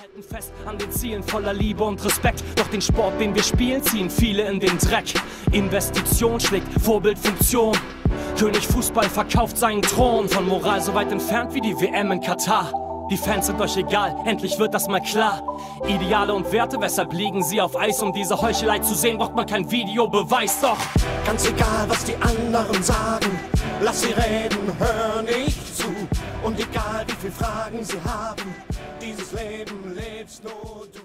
Hätten fest an den Zielen voller Liebe und Respekt. Doch den Sport, den wir spielen, ziehen viele in den Dreck. Investition schlägt Vorbildfunktion. König Fußball verkauft seinen Thron. Von Moral so weit entfernt wie die WM in Katar. Die Fans sind euch egal, endlich wird das mal klar. Ideale und Werte, weshalb liegen sie auf Eis? Um diese Heuchelei zu sehen, braucht man kein Videobeweis. Doch ganz egal, was die anderen sagen, lass sie reden, hör nicht zu. Und egal, wie viele Fragen sie haben, dieses Leben lebst nur du.